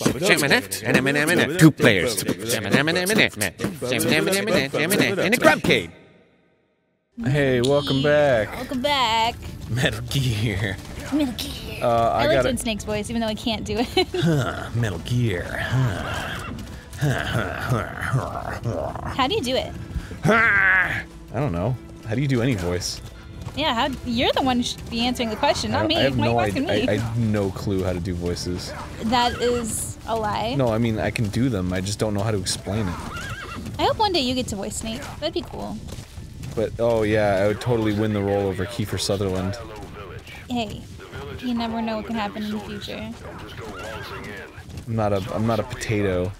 Two players. In a Grumpcade. Hey, welcome back. Welcome back. Metal Gear. Metal Gear. I like Twin Snake's voice, even though I can't do it. Metal Gear. How do you do it? I don't know. How do you do any voice? Yeah, you're the one who should be answering the question, not me. Why are you asking me? I have no clue how to do voices. That is a lie. No, I mean, I can do them. I just don't know how to explain it. I hope one day you get to voice Snake. That'd be cool. But, oh yeah, I would totally win the role over Kiefer Sutherland. Hey, you never know what can happen in the future. I'm not a potato.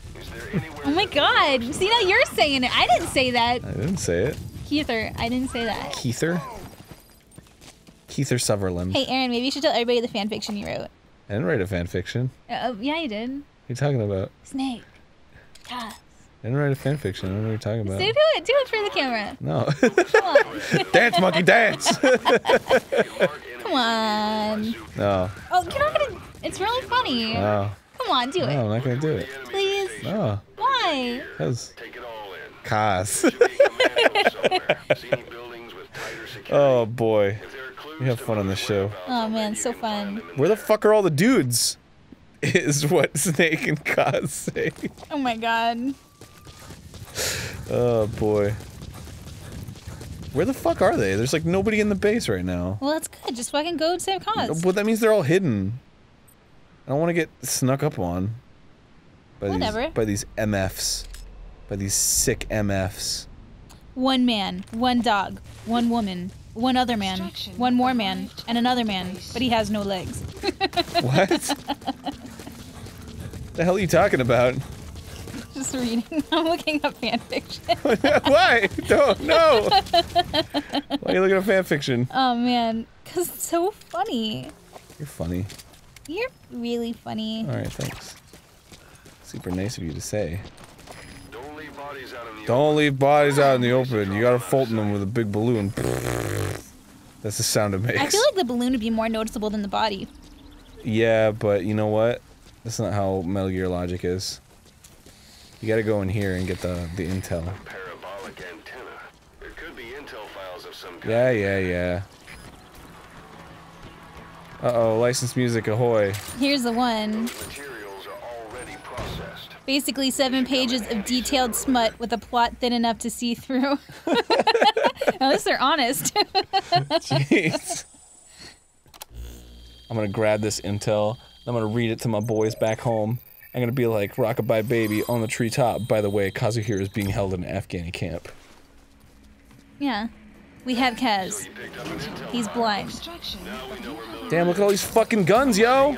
Oh my god, see, now you're saying it. I didn't say that. I didn't say it. Kiefer, I didn't say that. Kiefer? Kiefer Sutherland. Hey, Aaron, maybe you should tell everybody the fanfiction you wrote. I didn't write a fanfiction. Yeah, you did. What are you talking about? Snake. Kaz. I didn't write a fanfiction. I don't know what you're talking about. So do it for the camera. No. Dance, monkey, dance! Come on. No. Oh, you're not gonna... It's really funny. No. Come on, do it. No, I'm not gonna do it. Please. No. Why? Because... Kaz. Oh, boy. We have fun on this show. Oh, man, so fun. Where the fuck are all the dudes? Is what Snake and Kaz say. Oh my god. Oh boy. Where the fuck are they? There's like nobody in the base right now. Well, that's good. Just fucking go and save Kaz. But that means they're all hidden. I don't want to get snuck up on. By these MFs. By these sick MFs. One man, one dog, one woman. One other man, one more man, and another man, but he has no legs. What? The hell are you talking about? Just reading. I'm looking up fanfiction. Why? No! Why are you looking up fanfiction? Oh man, because it's so funny. You're funny. You're really funny. Alright, thanks. Super nice of you to say. Don't leave bodies out in the open. You gotta Fulton them with a big balloon. That's the sound it makes. I feel like the balloon would be more noticeable than the body. Yeah, but you know what? That's not how Metal Gear logic is. You gotta go in here and get the intel. Parabolic antenna. There could be intel files of some kind. Yeah. Uh-oh, licensed music, ahoy. Here's the one. Basically 7 pages of detailed smut with a plot thin enough to see through. At least they're honest. Jeez. I'm gonna grab this intel, I'm gonna read it to my boys back home. I'm gonna be like, rockabye baby on the treetop. By the way, Kazuhira is being held in an Afghani camp. Yeah. We have Kaz. He's blind. Damn, look at all these fucking guns, yo!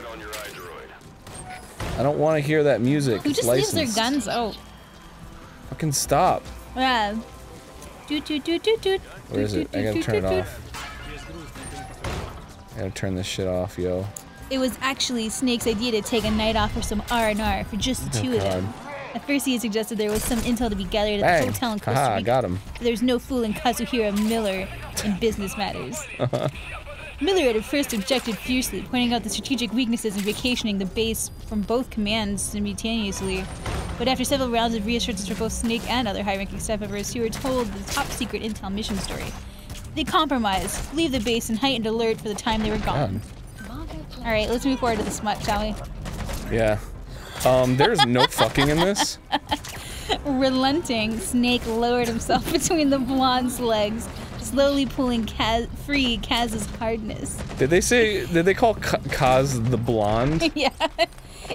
I don't want to hear that music. Who just leaves their guns out? Fucking stop. Yeah. Where is it? I gotta turn it off. I gotta turn this shit off, yo. It was actually Snake's idea to take a night off for some R&R for just two of them. At first he had suggested there was some intel to be gathered at the hotel in Costa Rica. I got him. There's no fooling Kazuhira Miller in business matters. Miller had at first objected fiercely, pointing out the strategic weaknesses in vacationing the base from both commands simultaneously. But after several rounds of reassurances for both Snake and other high-ranking staff members who were told the top-secret intel mission story, they compromised, leave the base, and heightened alert for the time they were gone. Alright, let's move forward to the smut, shall we? Yeah. There's no fucking in this. Relenting, Snake lowered himself between the blonde's legs, slowly pulling free Kaz's hardness. Did they call Kaz the blonde? Yeah.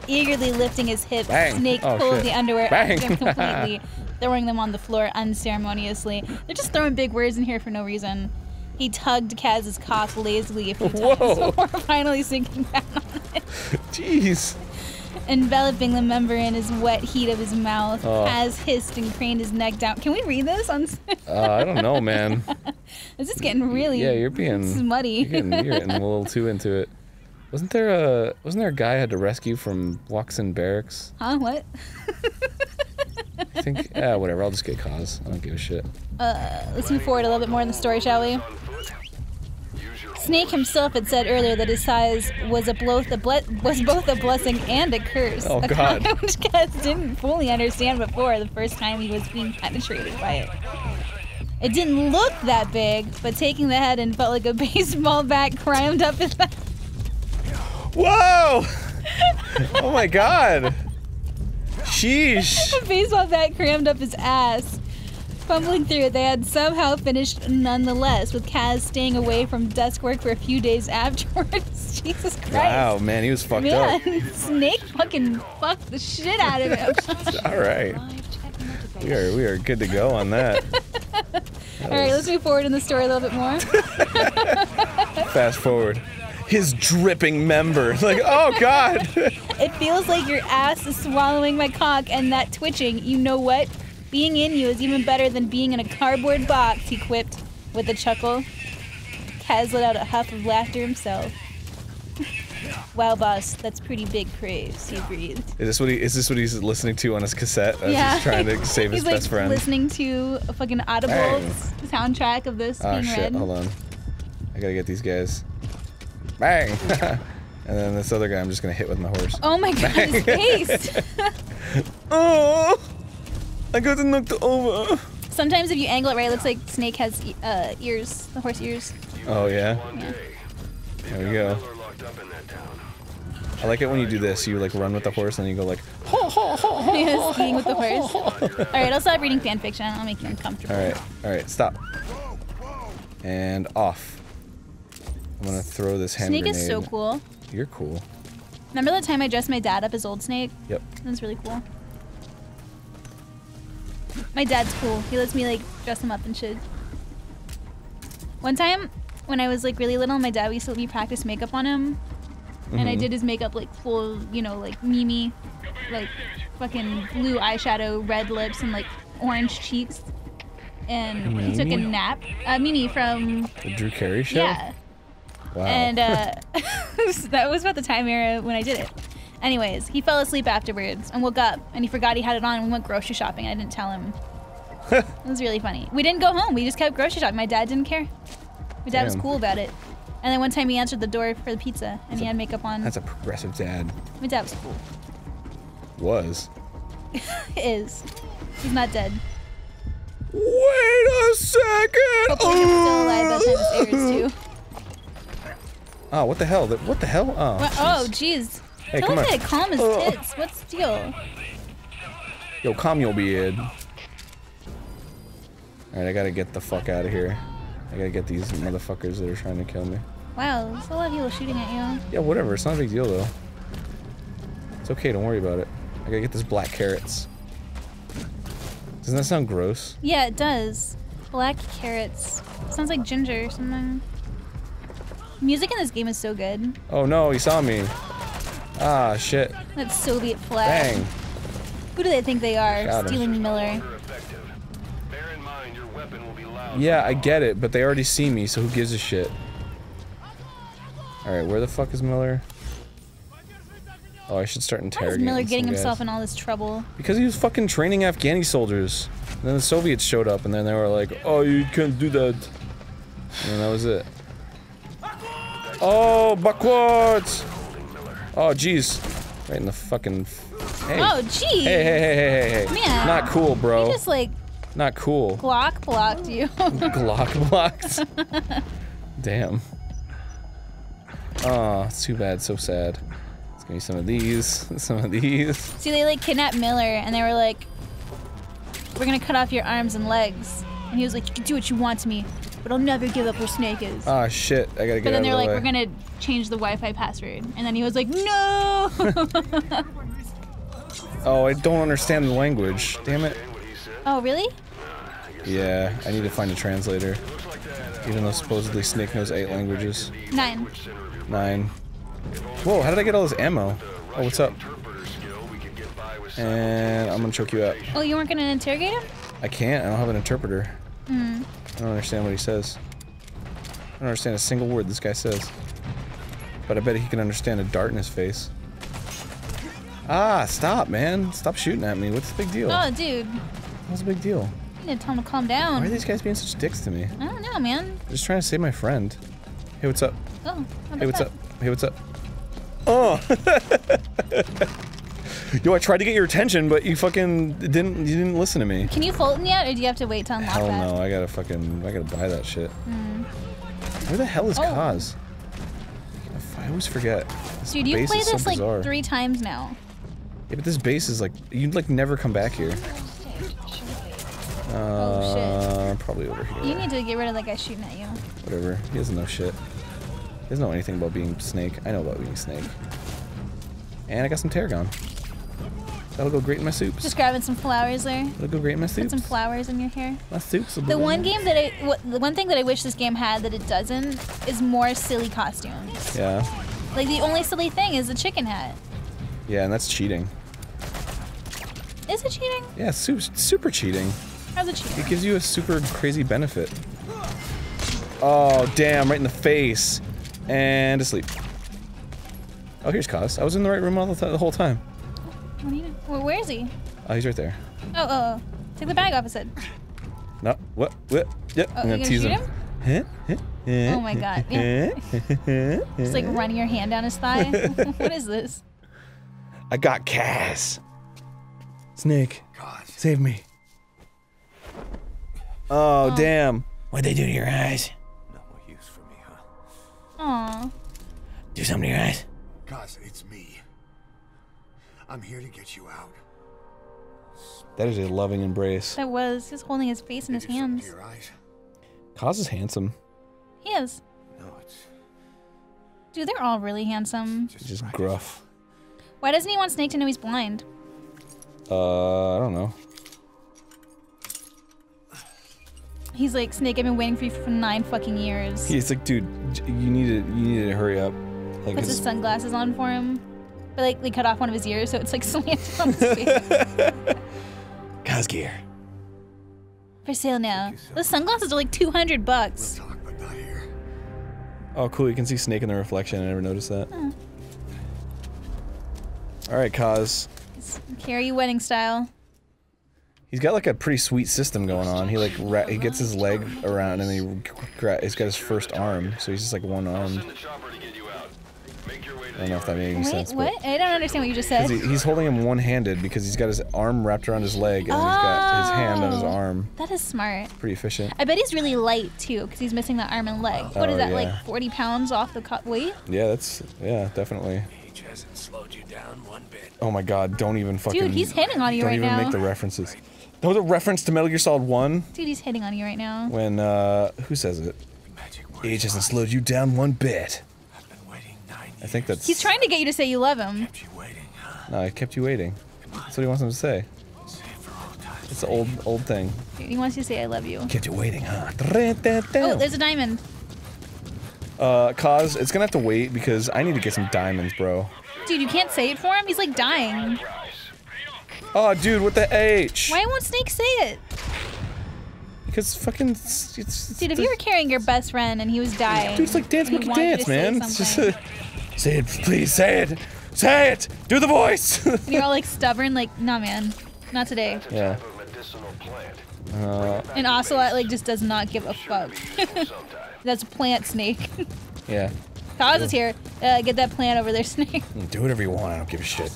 Eagerly lifting his hips, Snake pulled the underwear off him completely, throwing them on the floor unceremoniously. They're just throwing big words in here for no reason. He tugged Kaz's cock lazily a few times before finally sinking down on it. Jeez. Enveloping the member in his wet heat of his mouth, Kaz hissed and craned his neck down. Can we read this? I don't know, man. This is getting really smutty. You're getting a little too into it. Wasn't there a guy I had to rescue from Waxin Barracks? Huh? What? I think. Yeah, whatever. I'll just get Kaz. I don't give a shit. Let's move forward a little bit more in the story, shall we? Snake himself had said earlier that his size was both a blessing and a curse. Oh, God. Which Kaz didn't fully understand before the first time he was being penetrated by it. It didn't look that big, but taking the head and felt like a baseball bat climbed up his back. Whoa! Oh my God! Sheesh! A baseball bat crammed up his ass. Fumbling through it, they had somehow finished nonetheless, with Kaz staying away from desk work for a few days afterwards. Jesus Christ. Wow, man, he was fucked up. Snake fucking fucked the shit out of him. Alright. We are good to go on that. Alright, let's move forward in the story a little bit more. Fast forward. His dripping member. Like, oh God. It feels like your ass is swallowing my cock and that twitching. You know what? Being in you is even better than being in a cardboard box, he quipped with a chuckle. Kaz let out a huff of laughter himself. Wow, boss, that's pretty big praise, he breathed. Is this what he's listening to on his cassette? Yeah. He's trying to save his best friend. He's listening to a fucking Audible soundtrack of this being read. Hold on. I gotta get these guys. Bang! And then this other guy I'm just gonna hit with my horse. Oh my God, his face! Oh! I got knocked over. Sometimes if you angle it right, it looks like Snake has ears, the horse ears. Oh yeah? Yeah. There we go. I like it when you do this, you like run with the horse and you go like, ho ho ho ho. Yes, being with the horse. Alright, I'll stop reading fanfiction. I'll make you uncomfortable. Alright, stop. And off. I'm gonna throw this hand grenade. Snake is so cool. You're cool. Remember the time I dressed my dad up as old Snake? Yep. That's really cool. My dad's cool. He lets me like dress him up and shit. One time when I was like really little, my dad used to let me practice makeup on him. Mm-hmm. And I did his makeup like full, you know, like Mimi, like fucking blue eyeshadow, red lips, and like orange cheeks. And Mimi? He took a nap. Mimi from The Drew Carey Show? Yeah. Wow. And that was about the time era when I did it. Anyways, he fell asleep afterwards and woke up and he forgot he had it on and we went grocery shopping. I didn't tell him. It was really funny. We didn't go home. We just kept grocery shopping. My dad didn't care. My dad was cool about it. And then one time he answered the door for the pizza and he had makeup on. That's a progressive dad. My dad was cool. Was. Is. He's not dead. Wait a second! Hopefully he was still alive by the time his ears too. Oh, what the hell? What the hell? Oh, well, jeez. Hey, tell him to calm his tits. What's the deal? Yo, calm your beard. Alright, I gotta get the fuck out of here. I gotta get these motherfuckers that are trying to kill me. Wow, there's a lot of people shooting at you. Yeah, whatever. It's not a big deal, though. It's okay. Don't worry about it. I gotta get this black carrots. Doesn't that sound gross? Yeah, it does. Black carrots. Sounds like ginger or something. Music in this game is so good. Oh, no. He saw me. Ah, shit. That Soviet flag. Dang. Who do they think they are? Got stealing him. Miller. Yeah, I get it, but they already see me, so who gives a shit? Alright, where the fuck is Miller? Oh, I should start interrogating. How is Miller getting himself in all this trouble? Because he was fucking training Afghani soldiers. And then the Soviets showed up, and then they were like, oh, you can't do that. And then that was it. Oh, backwards! Oh, jeez. Right in the fucking... Hey. Oh, jeez. Hey. Man. Not cool, bro. You just, like... Not cool. Glock blocked you. Glock blocked? Damn. Oh, it's too bad. So sad. It's gonna be some of these. Some of these. See, they, like, kidnapped Miller, and they were like, we're gonna cut off your arms and legs. And he was like, you can do what you want to me, but I'll never give up where Snake is. Oh shit, I gotta get out of the way. But then they're like, we're gonna change the Wi-Fi password. And then he was like, no! Oh, I don't understand the language. Damn it. Oh, really? Yeah, I need to find a translator. Even though supposedly Snake knows 8 languages. 9. Whoa, how did I get all this ammo? Oh, what's up? And I'm gonna choke you out. Oh, you weren't gonna interrogate him? I can't. I don't have an interpreter. Mm. I don't understand what he says. I don't understand a single word this guy says. But I bet he can understand a dart in his face. Ah, stop, man. Stop shooting at me. What's the big deal? Oh, dude. What's the big deal? You need to tell him to calm down. Why are these guys being such dicks to me? I don't know, man. I'm just trying to save my friend. Hey, what's up? Oh, hey, what's up? Hey, what's up? Oh! Yo, I tried to get your attention, but you fucking didn't. You didn't listen to me. Can you Fulton yet, or do you have to wait till unlock that? Hell no, I gotta fucking. I gotta buy that shit. Mm. Where the hell is Kaz? I always forget. This Dude, you play this like 3 times now. Yeah, but this base is like you'd like never come back here. Oh shit! Probably over here. You need to get rid of that guy shooting at you. Whatever. He doesn't know shit. He doesn't know anything about being Snake. I know about being Snake. And I got some tarragon. That'll go great in my soups. Just grabbing some flowers there. That'll go great in my soups. Put some flowers in your hair. My soups will be the one thing that I wish this game had that it doesn't is more silly costumes. Yeah. Like the only silly thing is the chicken hat. Yeah, and that's cheating. Is it cheating? Yeah, super cheating. How's it cheating? It gives you a super crazy benefit. Oh, damn, right in the face. And asleep. Oh, here's Kaz. I was in the right room all the whole time. What do you know? Where is he? Oh, he's right there. Oh, oh, oh. Take the bag off his head. No, what? What? Yep, oh, I'm gonna tease him. Oh my god. Yeah. Just like running your hand down his thigh. What is this? I got Kaz. Snake, god. Save me. Oh, damn. What'd they do to your eyes? No more use for me, huh? Aw. Do something to your eyes? Kaz, it's me. I'm here to get you out. That is a loving embrace. That was. He's holding his face in his hands. Kaz is handsome. He is. No, it's... Dude, they're all really handsome. Just right. Gruff. Why doesn't he want Snake to know he's blind? I don't know. He's like, Snake, I've been waiting for you for 9 fucking years. He's like, dude, you need to hurry up. Like, puts his sunglasses on for him. But like, they cut off one of his ears, so it's like slanted on his face. Kaz gear. For sale now. Those sunglasses are like $200. We'll talk, but not here. Oh, cool. You can see Snake in the reflection. I never noticed that. Oh. All right, Kaz. Carry wedding style. He's got like a pretty sweet system going on. He like he gets his leg around and then he's got his first arm, so he's just like one arm. I don't know if that made any sense. What? I don't understand what you just said. He's holding him one-handed because he's got his arm wrapped around his leg and he's got his hand on his arm. That is smart. Pretty efficient. I bet he's really light too because he's missing that arm and leg. What is that, like 40 pounds off the weight? Yeah, that's, yeah, definitely. He hasn't slowed you down one bit. Oh my god, don't even fucking. Dude, he's hitting on you right now. Don't even make the references. That was a reference to Metal Gear Solid 1. Dude, he's hitting on you right now. When, who says it? Age hasn't slowed you down one bit. I think that's... He's trying to get you to say you love him. Kept you waiting, huh? No, I kept you waiting. That's what he wants him to say. It's an old thing. Dude, he wants you to say I love you. Kept you waiting, huh? Oh, there's a diamond. Kaz, it's gonna have to wait because I need to get some diamonds, bro. Dude, you can't say it for him? He's like dying. Oh, dude, what the H? Why won't Snake say it? Because fucking... dude, if you were carrying your best friend and he was dying... Dude, it's like Dance Monkey Dance, man. It's just... Say it, please, say it! Say it! Do the voice! You're all like stubborn, like, nah man, not today. Yeah. And Ocelot like just does not give a fuck. That's a plant, Snake. Yeah. Kaz is here. Get that plant over there, Snake. Do whatever you want, I don't give a shit.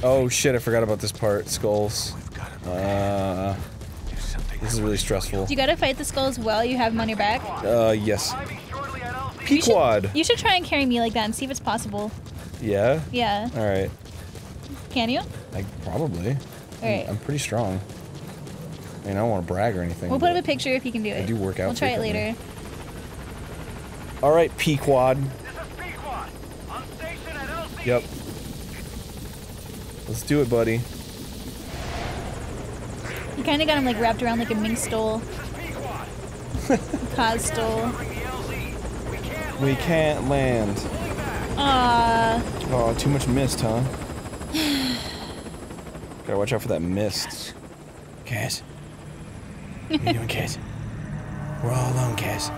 Oh shit, I forgot about this part. Skulls. This is really stressful. Do you gotta fight the skulls while you have them on your back? Yes. Pequod. You should try and carry me like that and see if it's possible. Yeah? Yeah. Alright. Can you? Probably. Alright. I'm pretty strong. I mean, I don't want to brag or anything. We'll put up a picture if you can do it. I do work out. We'll try it later. Alright, Pequod. This is Pequod. On station at LC. Yep. Let's do it, buddy. You kind of got him like wrapped around like a mink stole. Kaz stole. We can't land. Oh, too much mist, huh? Gotta watch out for that mist. Kaz. What are you doing, Kaz? We're all alone, Kaz.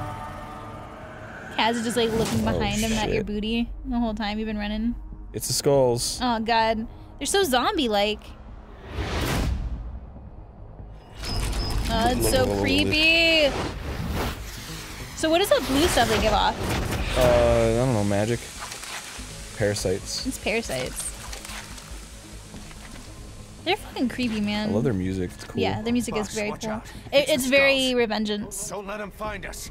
Kaz is just like looking behind him at your booty the whole time you've been running. It's the skulls. Oh god. They're so zombie-like. Oh, it's so creepy. So what does that blue stuff they give off? I don't know, magic. Parasites. It's parasites. They're fucking creepy, man. I love their music. It's cool. Yeah, their music is very cool. It's very Revengeance. Don't let them find us.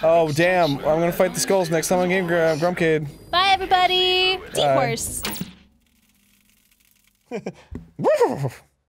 Oh, damn. I'm gonna fight the skulls next time on Game Grumpcade. Bye, everybody. Deep horse.